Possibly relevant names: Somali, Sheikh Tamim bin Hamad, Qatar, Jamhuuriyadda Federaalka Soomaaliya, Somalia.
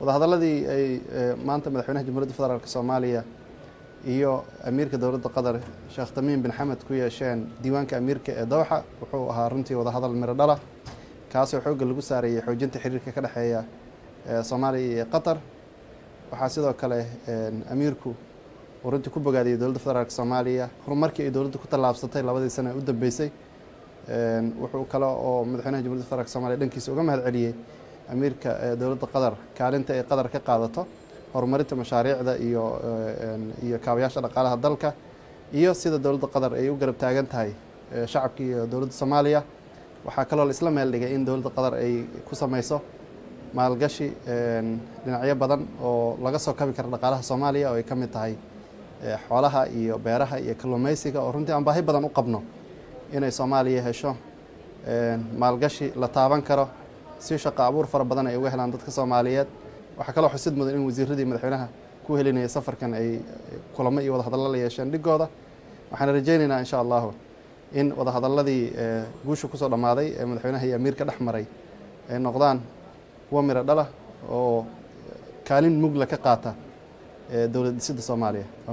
wadahadaladii ay maanta madaxweynaha Jamhuuriyadda Federaalka Soomaaliya iyo amiirka dawladda Qatar Sheikh Tamim bin Hamad ku yeesheen diiwaanka amiirka ee Dawxa wuxuu ahaa runtii wadahadal miro dhala kaas oo xoog lagu saareeyay xoojinta xiriirka ka dhaxeeya Soomaaliya iyo Qatar waxa sidoo kale amiirku runtii ku bogaadiyay dawladda Federaalka Soomaaliya horumarkii ay dawladdu ku tallaabsatay labadii sano ee u dambeysay wuxuu kala oo madaxweynaha Jamhuuriyadda Federaalka Soomaaliya dhankiisa uga mahad celiyay أميركا دولة قطر كارنتا قطر كقادته هرمرت مشاريع ذا إيو كاوياش على قالها الدلكة إيو سيد دولة قطر إيو قرب تاجنت هاي شعب كي دولة الصومالية وحكلوا الإسلام اللي جايين دولة قطر أي كوسا ميسو ما لقاشي لنعيب بدن ولقصوا كم كرنا قالها الصومالية أو كم تهاي حوالها إيو بيرها إيو كلو ميسيكا ورنتي عم بهاي بدن وقبنا هنا الصومالية هشوا ما لقاشي لطابن كره si shaqo abuur far badan ay uga helaan dadka Soomaaliyeed waxa kale oo xusid mudan in wasiiradii madaxweynaha ku helinay safarkan ay kulamo iyo wada hadallo la yeesheen dhigooda waxaan rajaynaynaa insha Allah in wada hadalladii guusha ku soo dhamaaday ee madaxweynaha iyo amiirka dhaxmaray ay noqdaan kuwa miro dhalah oo kaalin mug la ka qaata dawladda Soomaaliya